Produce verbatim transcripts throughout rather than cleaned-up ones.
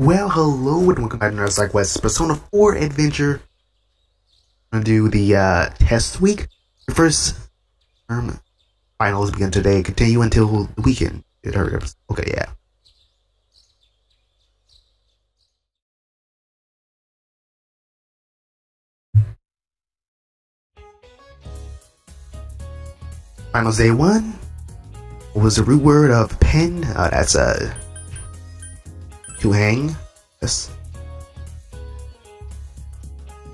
Well, hello and welcome back to another Sidekuest Persona four adventure. I'm gonna do the uh, test week. The first term finals begin today, continue until the weekend. It hurts. Okay, yeah. Finals day one. What was the root word of pen? Uh, that's a. Uh, To hang? Yes.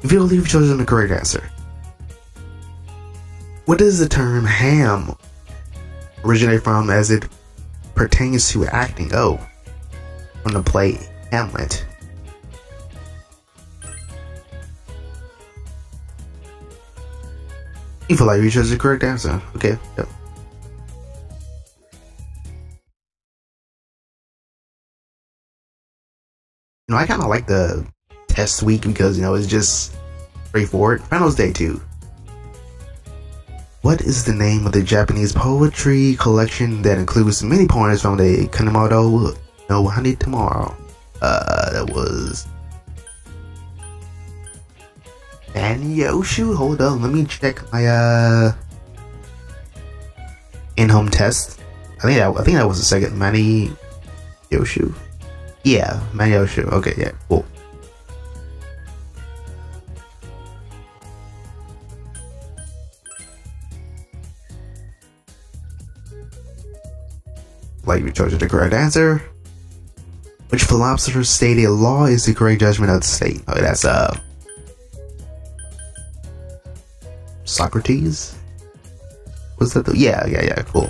If you believe you've chosen the correct answer. What does the term ham originate from as it pertains to acting? Oh, from the play Hamlet. You feel like you chose the correct answer. Okay, yep. You know, I kind of like the test week because, you know, it's just straightforward. Finals day two. What is the name of the Japanese poetry collection that includes many poems from the Kanemoto no Honey Tomorrow? Uh, that was... Man'yoshu? Hold on, let me check my, uh... in-home test. I think that, I think that was the second. Man'yoshu. Yeah, Man'yoshu. Okay, yeah, cool. Like you chose the correct answer. Which philosopher stated law is the correct judgment of the state? Okay, that's uh Socrates? Was that the yeah, yeah, yeah, cool.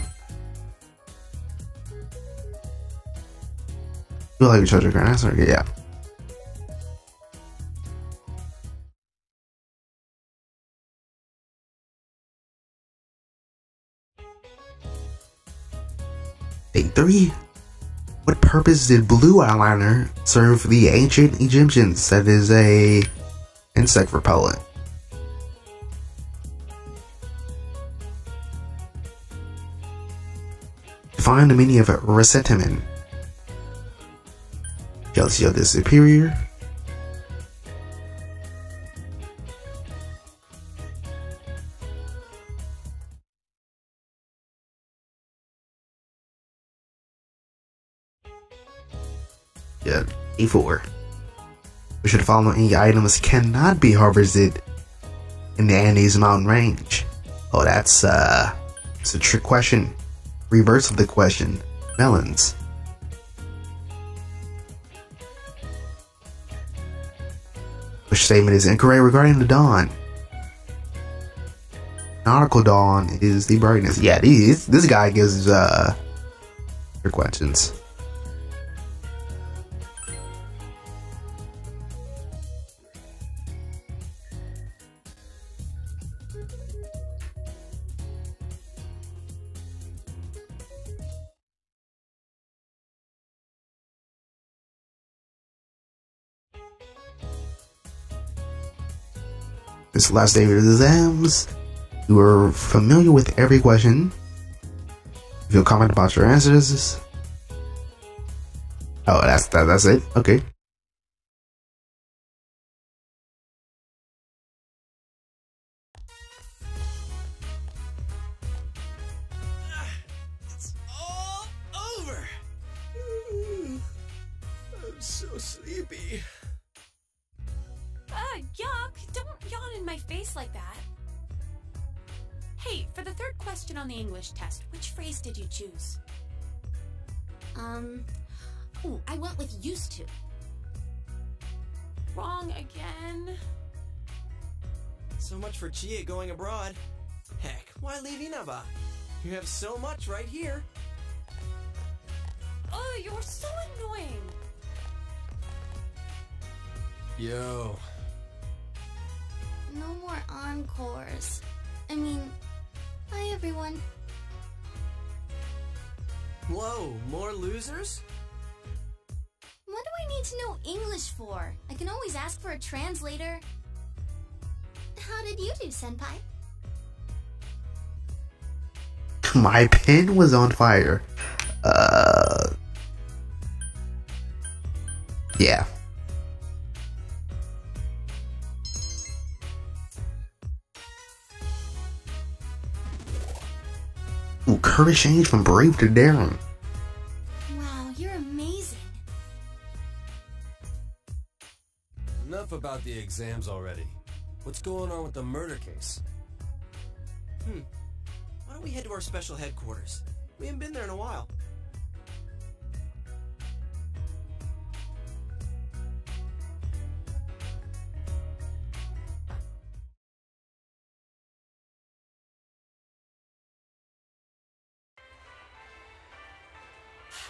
You like your children, grand answer? Okay, yeah. Day three. What purpose did blue eyeliner serve the ancient Egyptians? That is a insect repellent. Define the meaning of resentiment. Jealousy of the superior. Yeah, A four. Which of the following any items cannot be harvested in the Andes mountain range? Oh, that's uh, it's a trick question. Reverse of the question. Melons. Which statement is incorrect regarding the dawn? Nautical dawn is the brightness. Yeah, these, this guy gives uh your questions. This last day of the exams, you are familiar with every question. If you'll comment about your answers. Oh, that's that, that's it. Okay. It's all over. I'm so sleepy. Ugh, yuck! Don't yawn in my face like that. Hey, for the third question on the English test, which phrase did you choose? Um, ooh, I went with used to. Wrong again. So much for Chie going abroad. Heck, why leave Inaba? You have so much right here. Oh, you're so annoying. Yo. No more encores. I mean, hi everyone. Whoa, more losers? What do I need to know English for? I can always ask for a translator. How did you do, Senpai? My pen was on fire. Uh... Yeah. Ooh, courage changed from brave to daring. Wow, you're amazing. Enough about the exams already. What's going on with the murder case? Hmm. Why don't we head to our special headquarters? We haven't been there in a while.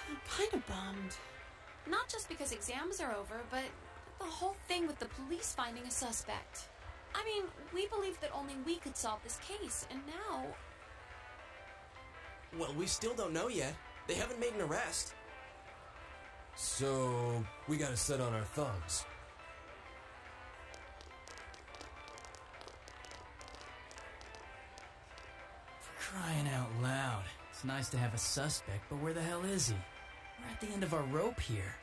I'm kinda bummed. Not just because exams are over, but the whole thing with the police finding a suspect. I mean, we believed that only we could solve this case, and now... Well, we still don't know yet. They haven't made an arrest. So, we gotta sit on our thumbs. For crying out loud. It's nice to have a suspect, but where the hell is he? We're at the end of our rope here.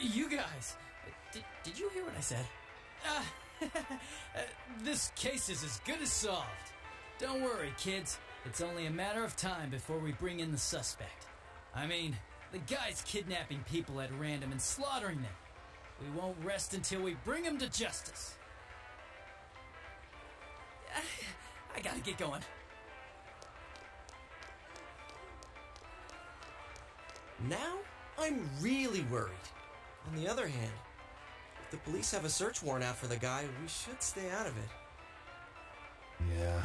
You guys! Did, did you hear what I said? Ah! Uh, this case is as good as solved. Don't worry, kids. It's only a matter of time before we bring in the suspect. I mean, the guy's kidnapping people at random and slaughtering them. We won't rest until we bring him to justice. I gotta get going. Now, I'm really worried. On the other hand, if the police have a search warrant out for the guy, we should stay out of it. Yeah.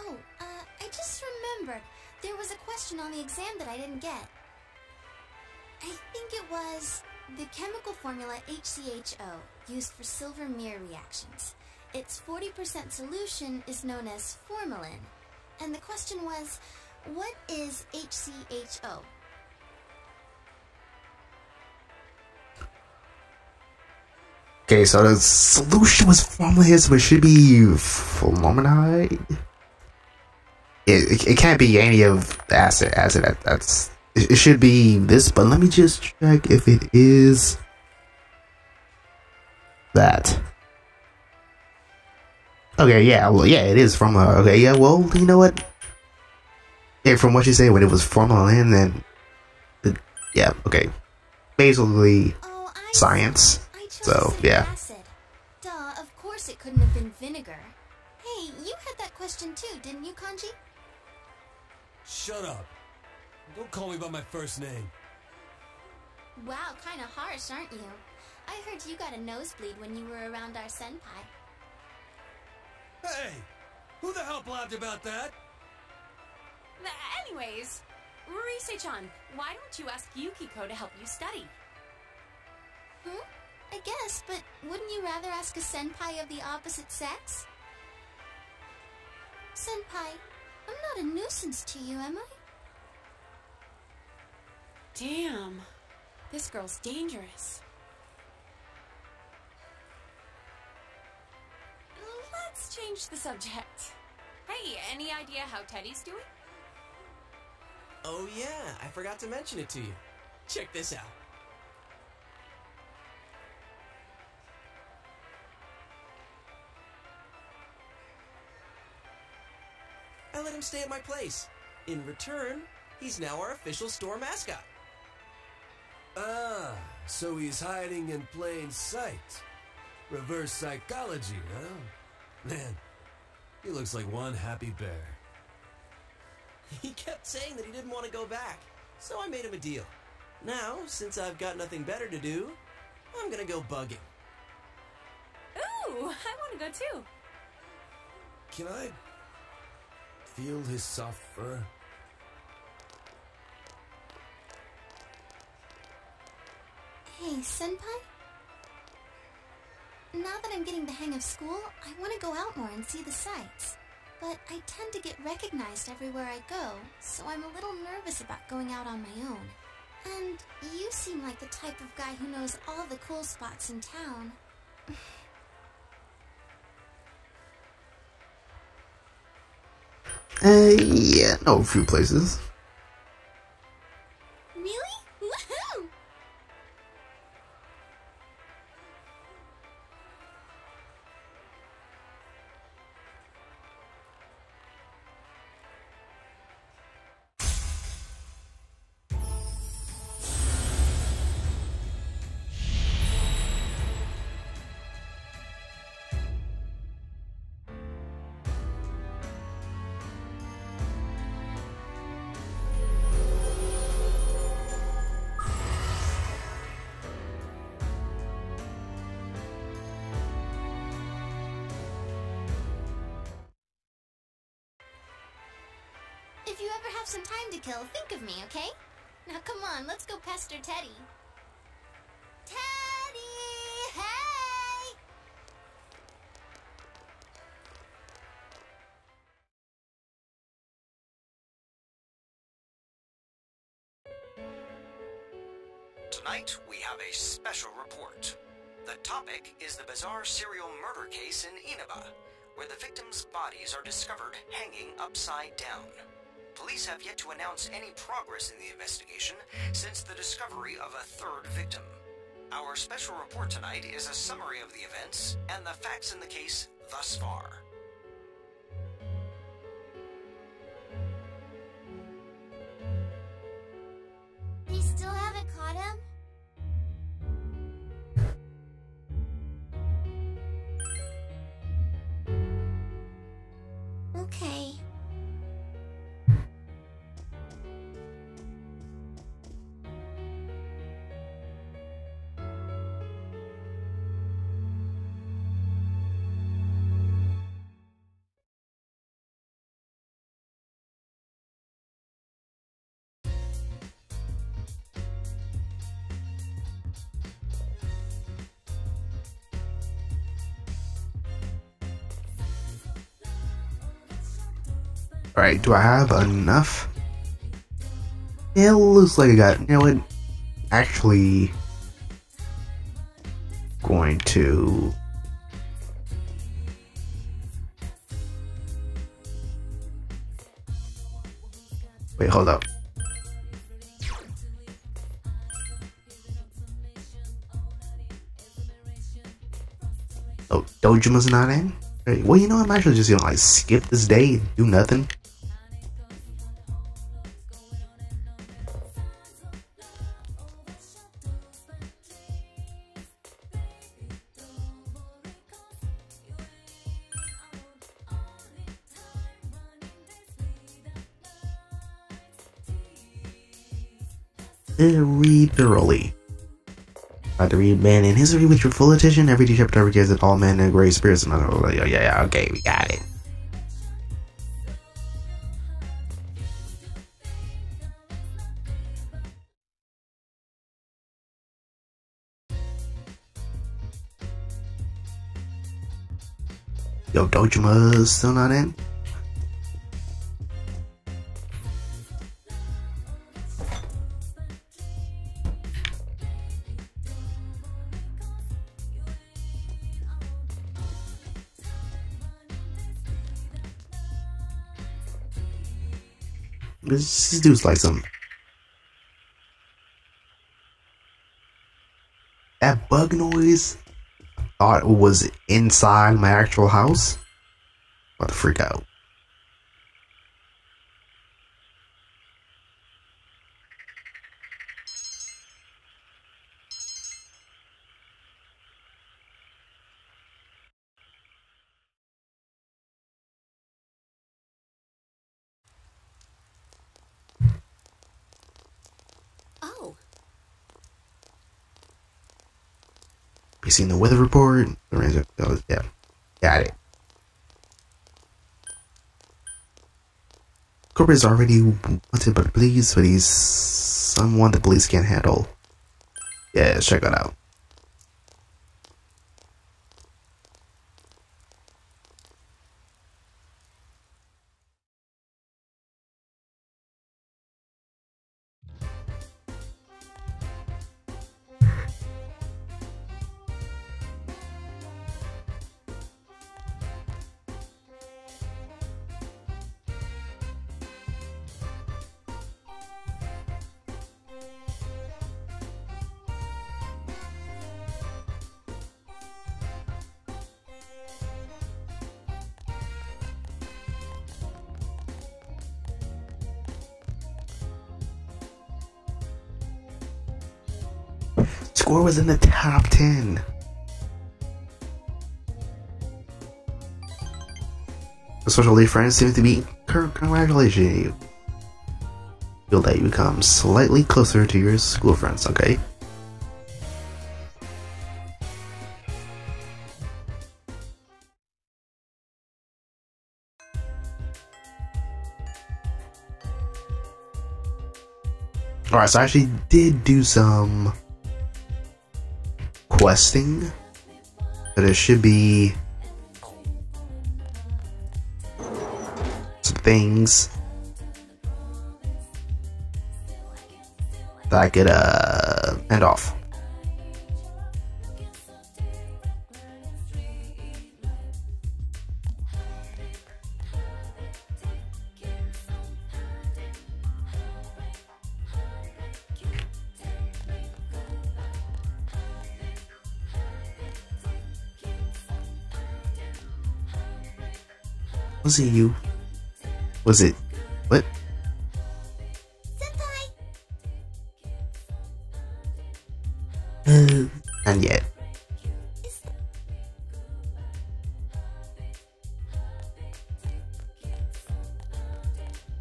Oh, uh, I just remembered. There was a question on the exam that I didn't get. I think it was the chemical formula H C H O, used for silver-mirror reactions. Its forty percent solution is known as formalin. And the question was, what is H C H O? Okay, so the solution was formalin, so it should be formaldehyde. It, it, it can't be any of acid. Acid that, that's it, it should be this, but let me just check if it is that. Okay, yeah, well, yeah, it is from uh, okay, yeah, well, you know what? Yeah, from what you say, when it was formalin, then it, yeah, okay, basically oh, I science. I chose so yeah. Acid. Duh, of course it couldn't have been vinegar. Hey, you had that question too, didn't you, Kanji? Shut up! Don't call me by my first name. Wow, kind of harsh, aren't you? I heard you got a nosebleed when you were around our senpai. Hey! Who the hell blabbed about that? Anyways, Risa-chan, why don't you ask Yukiko to help you study? Hmm? I guess, but wouldn't you rather ask a senpai of the opposite sex? Senpai, I'm not a nuisance to you, am I? Damn. This girl's dangerous. Let's change the subject. Hey, any idea how Teddy's doing? Oh yeah, I forgot to mention it to you. Check this out. I let him stay at my place. In return, he's now our official store mascot. Ah, so he's hiding in plain sight. Reverse psychology, huh? Man, he looks like one happy bear. He kept saying that he didn't want to go back, so I made him a deal. Now, since I've got nothing better to do, I'm gonna go bug him. Ooh, I want to go too. Can I feel his soft fur? Hey, senpai? Now that I'm getting the hang of school, I want to go out more and see the sights. But I tend to get recognized everywhere I go, so I'm a little nervous about going out on my own. And you seem like the type of guy who knows all the cool spots in town. Uh, yeah, I know a few places. if you ever have some time to kill, think of me, okay? Now come on, let's go pester Teddy. Teddy! Hey! Tonight, we have a special report. The topic is the bizarre serial murder case in Inaba, where the victims' bodies are discovered hanging upside down. Police have yet to announce any progress in the investigation since the discovery of a third victim. Our special report tonight is a summary of the events and the facts in the case thus far. You still haven't caught him? Okay. Alright, do I have enough? It looks like I got, you know what, actually going to wait, hold up. Oh, Dojima's not in? Right, well, you know, I'm actually just gonna like skip this day, do nothing. Very thoroughly. Try to read man in history with your full attention. Every chapter regards that all men and great spirits. And I'm like, oh, yeah, yeah, okay, we got it. Yo, Dojima's still not in? This dude's like some. That bug noise I thought was inside my actual house. About to freak out. You seen the weather report? Lorenzo, oh, yeah, got it. Corporate is already wanted by the police, but he's someone the police can't handle. Yeah, let's check that out. Score was in the top ten. The social lead friends seem to be congratulating you. Feel that you become slightly closer to your school friends, okay? Alright, so I actually did do some questing, but it should be some things that I could uh, end off. Was it you? Was it? What? Uh, and yet.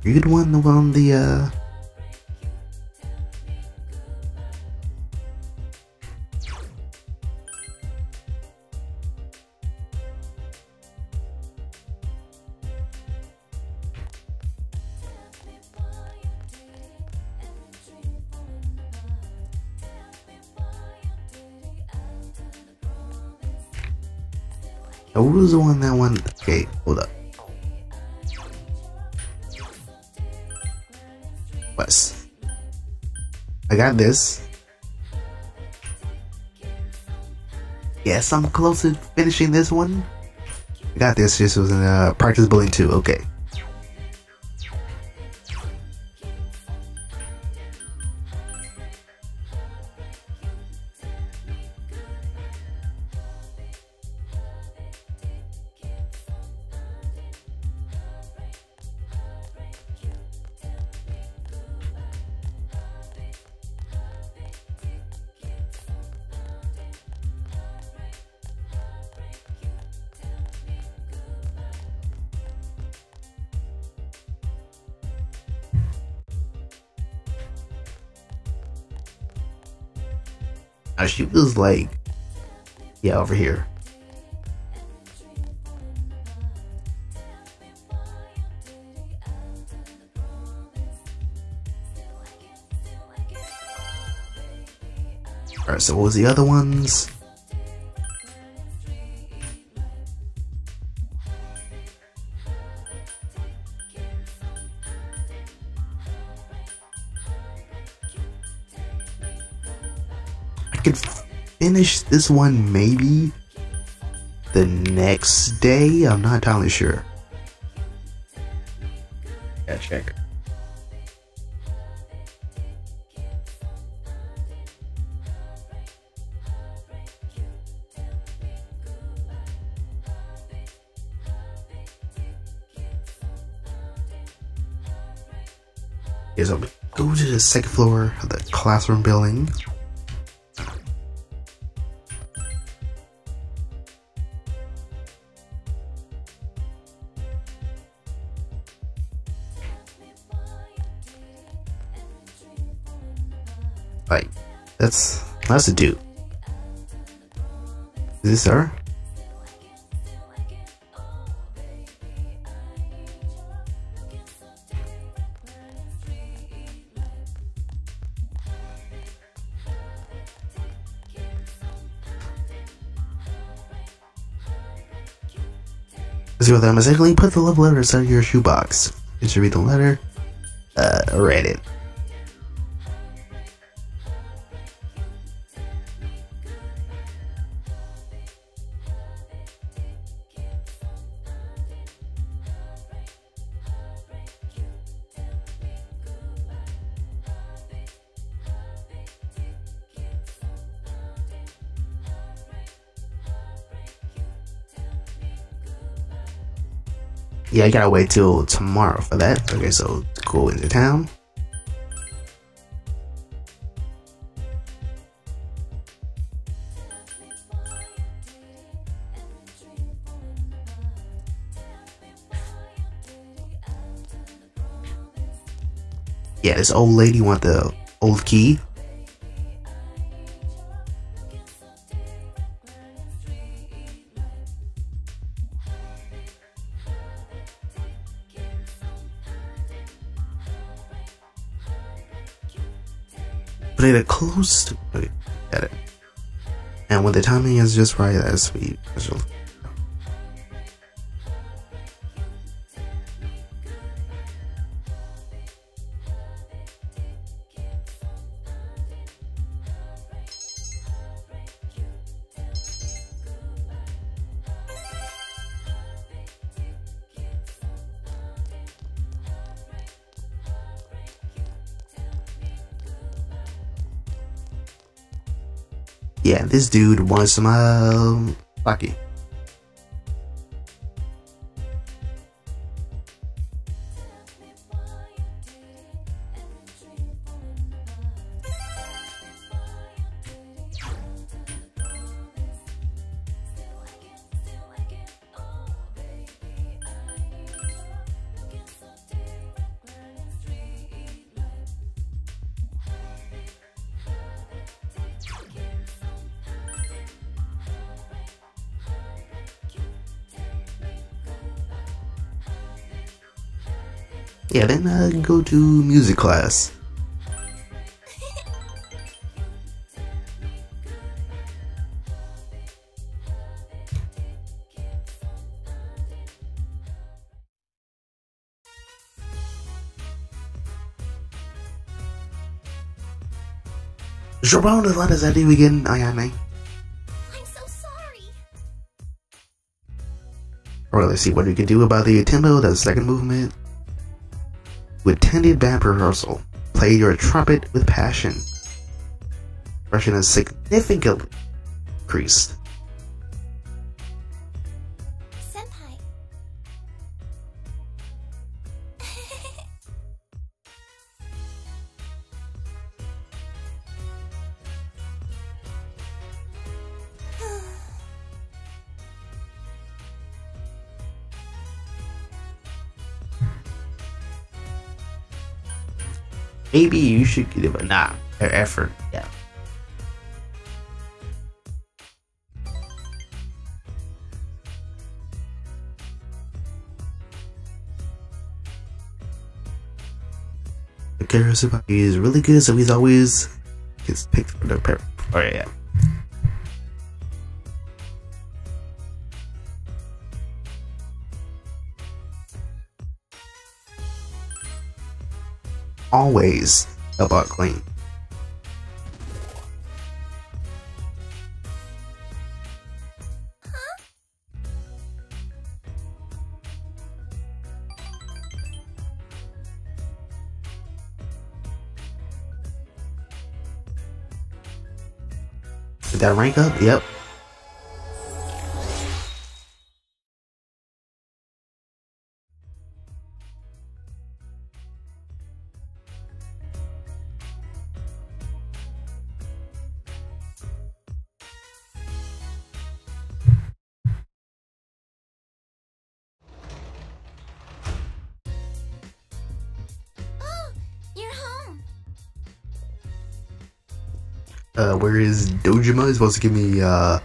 You're the one on the, uh... Who's the one that won? Okay, hold up. Wes. I got this. Yes, I'm close to finishing this one. I got this. This was in uh, practice bullying too. Okay. Now she was like, yeah, over here. Alright, so what was the other ones? Finish this one maybe the next day. I'm not entirely sure. Yeah, check. Okay, so go to the second floor of the classroom building. Like, that's that's to do. Is this her? Let's go with that. Mistakenly put the love letter inside your shoebox. Did you read the letter? Uh, read it. Yeah, I gotta wait till tomorrow for that. Okay, so go into town. Yeah, this old lady want the old key. later close to it at it. And when the timing is just right, that's sweet. Yeah, this dude wants some um, sake. Yeah, then I can go to music class. Jerome, the letters I did again, I am I'm so sorry. Alright, let's see what we can do about the tempo, the second movement. Attended band rehearsal, play your trumpet with passion. Expression is significantly increased. Senpai. Maybe you should give it, nah, their effort, yeah. The character is really good, so he's always gets picked for the pair. Oh yeah. Always about clean. Huh? Did that rank up? Yep. Uh, where is Dojima? He's supposed to give me uh,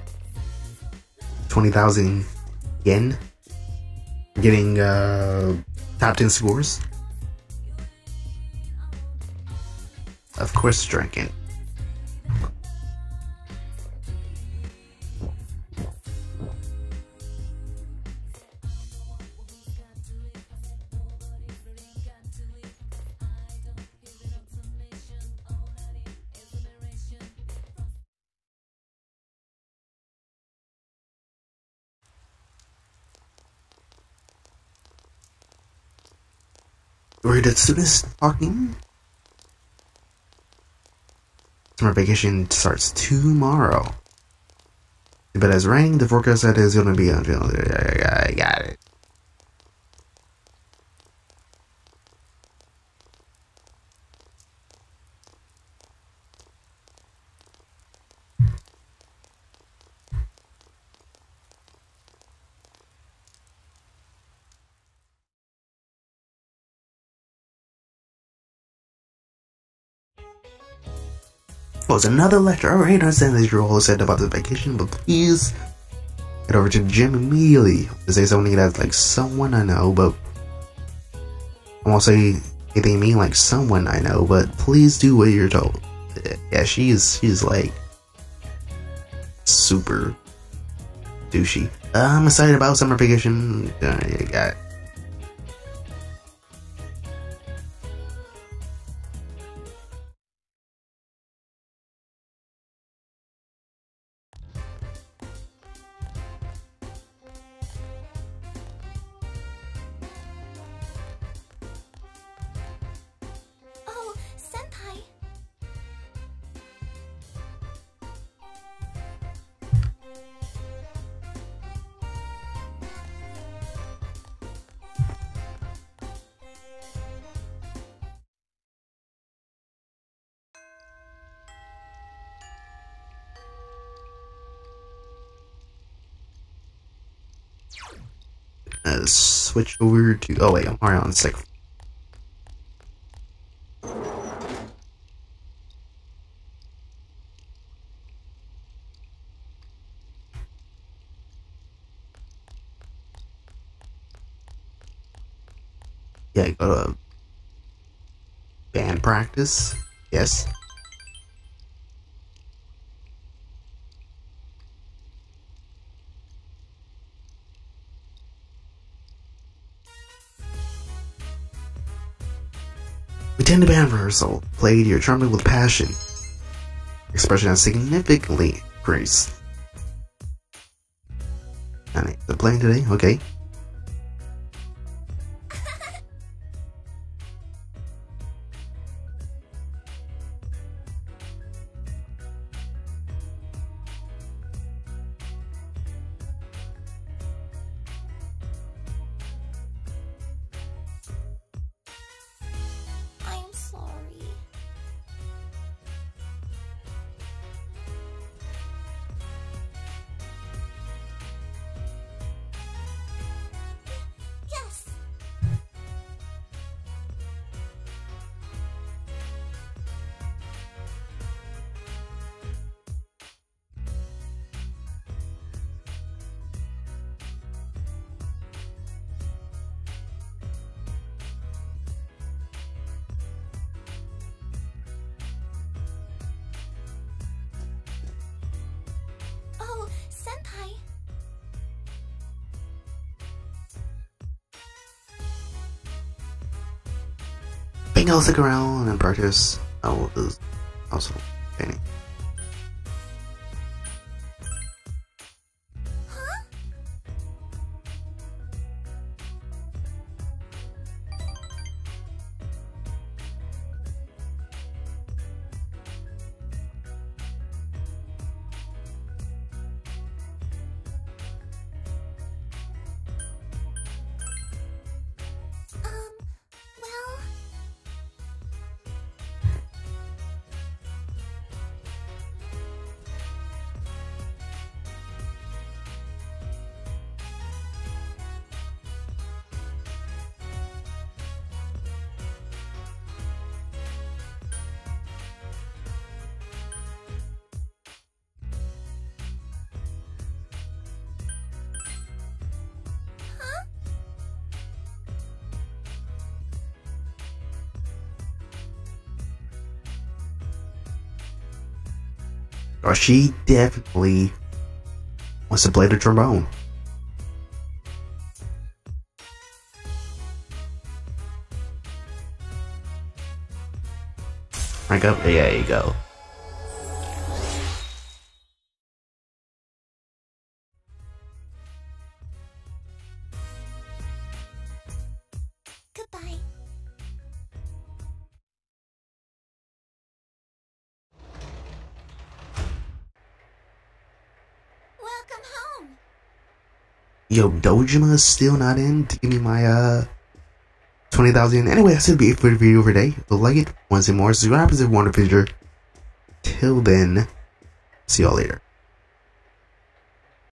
twenty thousand yen. Getting uh, top ten scores. Of course, drinking. Where the students talking? Summer vacation starts tomorrow. But as rain, the forecast that is gonna be until I got it. Another lecture. I already understand that you're all said about the vacation, but please head over to the gym immediately to say something that's like someone I know, but I won't say anything mean like someone I know, but please do what you're told. yeah, she's she's like super douchey. Uh, I'm excited about summer vacation. Uh, I got. Uh, switch over to. Oh wait, I'm already on sick. Yeah, go to band practice. Yes. Attend a band rehearsal. Play your trumpet with passion. Expression has significantly increased. And they're playing today? Okay. I think I'll stick around and practice. Oh, is also painting. Huh? Or she definitely wants to play the trombone. Rank up? Yeah, there you go. Yo, Dojima is still not in to give me my uh twenty thousand. Anyway, that's gonna be it for the video for today. If you like it, want to see more, subscribe if you want a future. Till then, see y'all later.